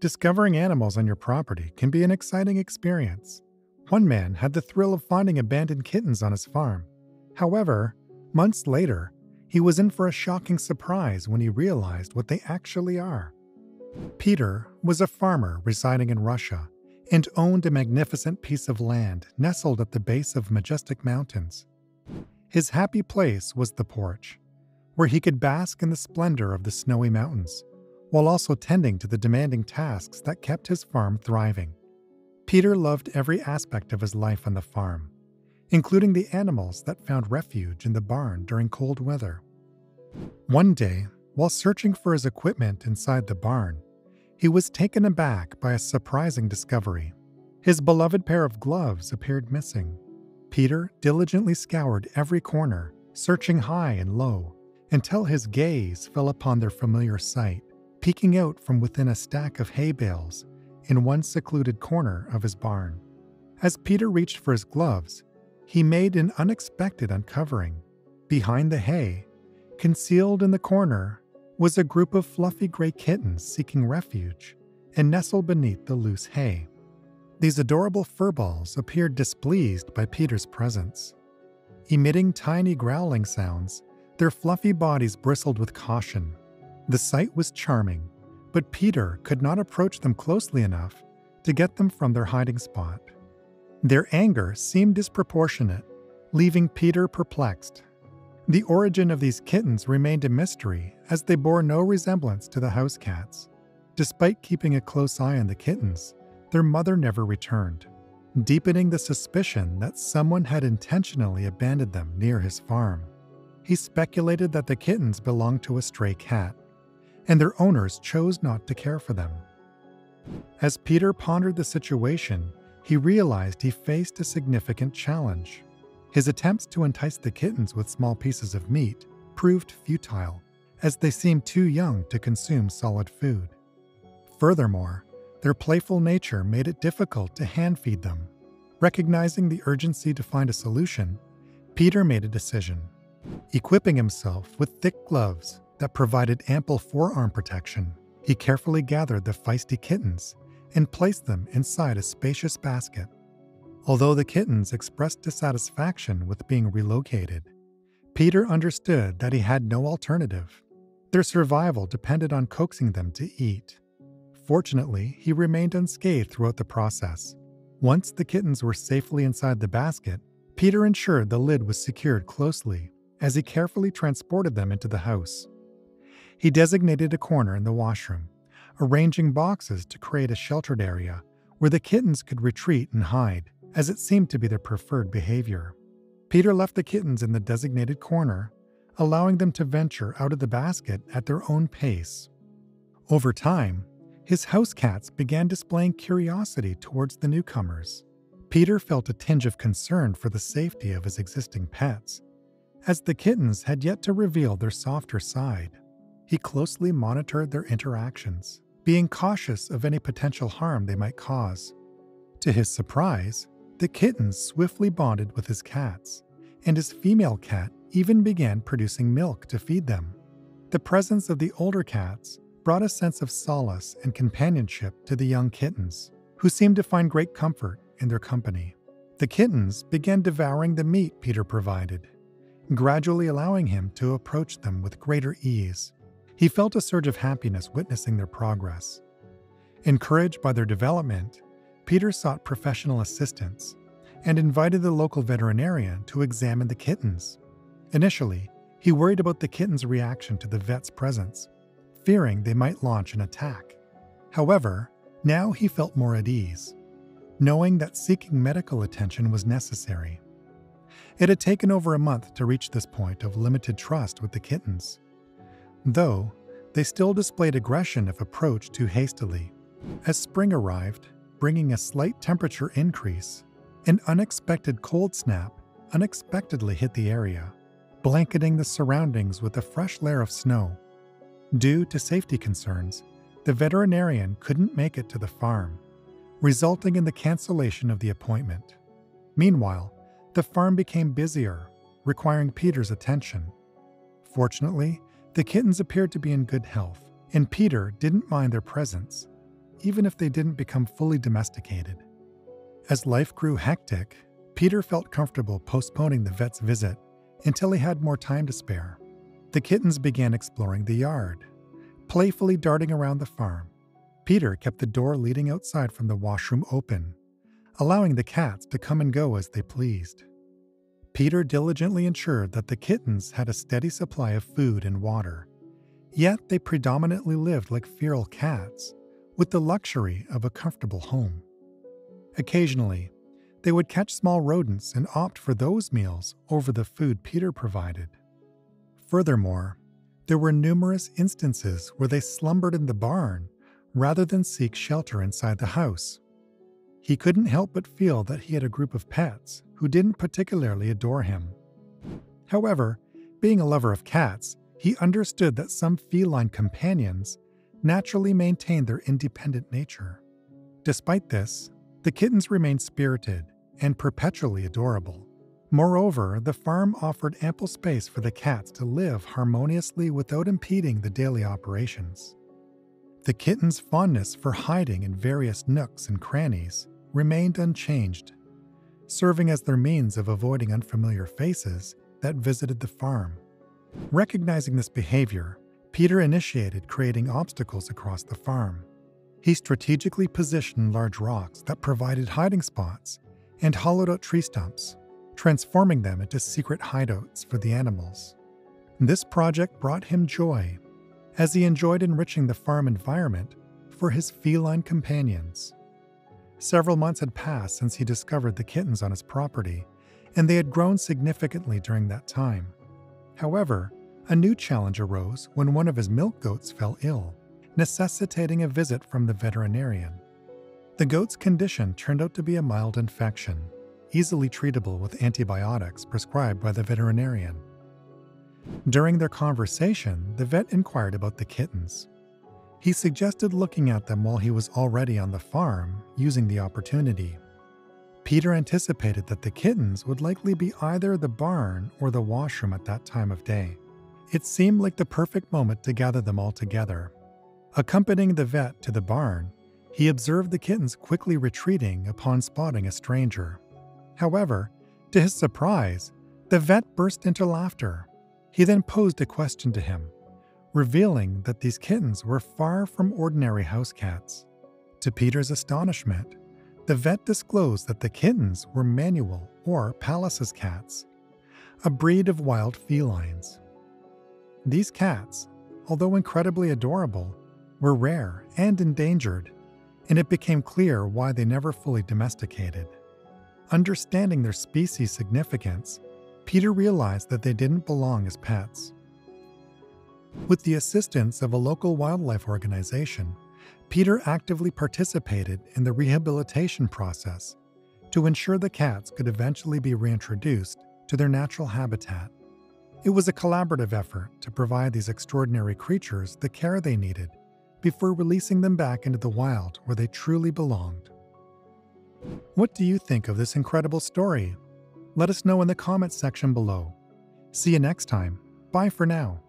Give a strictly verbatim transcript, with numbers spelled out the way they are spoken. Discovering animals on your property can be an exciting experience. One man had the thrill of finding abandoned kittens on his farm. However, months later, he was in for a shocking surprise when he realized what they actually are. Peter was a farmer residing in Russia and owned a magnificent piece of land nestled at the base of majestic mountains. His happy place was the porch, where he could bask in the splendor of the snowy mountains, while also tending to the demanding tasks that kept his farm thriving. Peter loved every aspect of his life on the farm, including the animals that found refuge in the barn during cold weather. One day, while searching for his equipment inside the barn, he was taken aback by a surprising discovery. His beloved pair of gloves appeared missing. Peter diligently scoured every corner, searching high and low, until his gaze fell upon their familiar sight, peeking out from within a stack of hay bales in one secluded corner of his barn. As Peter reached for his gloves, he made an unexpected uncovering. Behind the hay, concealed in the corner, was a group of fluffy gray kittens seeking refuge and nestled beneath the loose hay. These adorable furballs appeared displeased by Peter's presence. Emitting tiny growling sounds, their fluffy bodies bristled with caution. The sight was charming, but Peter could not approach them closely enough to get them from their hiding spot. Their anger seemed disproportionate, leaving Peter perplexed. The origin of these kittens remained a mystery, as they bore no resemblance to the house cats. Despite keeping a close eye on the kittens, their mother never returned, deepening the suspicion that someone had intentionally abandoned them near his farm. He speculated that the kittens belonged to a stray cat, and their owners chose not to care for them. As Peter pondered the situation, he realized he faced a significant challenge. His attempts to entice the kittens with small pieces of meat proved futile, as they seemed too young to consume solid food. Furthermore, their playful nature made it difficult to hand-feed them. Recognizing the urgency to find a solution, Peter made a decision. Equipping himself with thick gloves that provided ample forearm protection, he carefully gathered the feisty kittens and placed them inside a spacious basket. Although the kittens expressed dissatisfaction with being relocated, Peter understood that he had no alternative. Their survival depended on coaxing them to eat. Fortunately, he remained unscathed throughout the process. Once the kittens were safely inside the basket, Peter ensured the lid was secured closely as he carefully transported them into the house. He designated a corner in the washroom, arranging boxes to create a sheltered area where the kittens could retreat and hide, as it seemed to be their preferred behavior. Peter left the kittens in the designated corner, allowing them to venture out of the basket at their own pace. Over time, his house cats began displaying curiosity towards the newcomers. Peter felt a tinge of concern for the safety of his existing pets, as the kittens had yet to reveal their softer side. He closely monitored their interactions, being cautious of any potential harm they might cause. To his surprise, the kittens swiftly bonded with his cats, and his female cat even began producing milk to feed them. The presence of the older cats brought a sense of solace and companionship to the young kittens, who seemed to find great comfort in their company. The kittens began devouring the meat Peter provided, gradually allowing him to approach them with greater ease. He felt a surge of happiness witnessing their progress. Encouraged by their development, Peter sought professional assistance and invited the local veterinarian to examine the kittens. Initially, he worried about the kittens' reaction to the vet's presence, fearing they might launch an attack. However, now he felt more at ease, knowing that seeking medical attention was necessary. It had taken over a month to reach this point of limited trust with the kittens, though they still displayed aggression if approached too hastily. As spring arrived, bringing a slight temperature increase, an unexpected cold snap unexpectedly hit the area, blanketing the surroundings with a fresh layer of snow. Due to safety concerns, the veterinarian couldn't make it to the farm, resulting in the cancellation of the appointment. Meanwhile, the farm became busier, requiring Peter's attention. Fortunately, the kittens appeared to be in good health, and Peter didn't mind their presence, even if they didn't become fully domesticated. As life grew hectic, Peter felt comfortable postponing the vet's visit until he had more time to spare. The kittens began exploring the yard, playfully darting around the farm. Peter kept the door leading outside from the washroom open, allowing the cats to come and go as they pleased. Peter diligently ensured that the kittens had a steady supply of food and water, yet they predominantly lived like feral cats, with the luxury of a comfortable home. Occasionally, they would catch small rodents and opt for those meals over the food Peter provided. Furthermore, there were numerous instances where they slumbered in the barn rather than seek shelter inside the house. He couldn't help but feel that he had a group of pets who didn't particularly adore him. However, being a lover of cats, he understood that some feline companions naturally maintained their independent nature. Despite this, the kittens remained spirited and perpetually adorable. Moreover, the farm offered ample space for the cats to live harmoniously without impeding the daily operations. The kittens' fondness for hiding in various nooks and crannies remained unchanged, serving as their means of avoiding unfamiliar faces that visited the farm. Recognizing this behavior, Peter initiated creating obstacles across the farm. He strategically positioned large rocks that provided hiding spots and hollowed out tree stumps, transforming them into secret hideouts for the animals. This project brought him joy, as he enjoyed enriching the farm environment for his feline companions. Several months had passed since he discovered the kittens on his property, and they had grown significantly during that time. However, a new challenge arose when one of his milk goats fell ill, necessitating a visit from the veterinarian. The goat's condition turned out to be a mild infection, easily treatable with antibiotics prescribed by the veterinarian. During their conversation, the vet inquired about the kittens. He suggested looking at them while he was already on the farm, using the opportunity. Peter anticipated that the kittens would likely be either the barn or the washroom at that time of day. It seemed like the perfect moment to gather them all together. Accompanying the vet to the barn, he observed the kittens quickly retreating upon spotting a stranger. However, to his surprise, the vet burst into laughter. He then posed a question to him, revealing that these kittens were far from ordinary house cats. To Peter's astonishment, the vet disclosed that the kittens were Manul or Pallas' cats, a breed of wild felines. These cats, although incredibly adorable, were rare and endangered, and it became clear why they never fully domesticated. Understanding their species' significance, Peter realized that they didn't belong as pets. With the assistance of a local wildlife organization, Peter actively participated in the rehabilitation process to ensure the cats could eventually be reintroduced to their natural habitat. It was a collaborative effort to provide these extraordinary creatures the care they needed before releasing them back into the wild where they truly belonged. What do you think of this incredible story? Let us know in the comments section below. See you next time. Bye for now.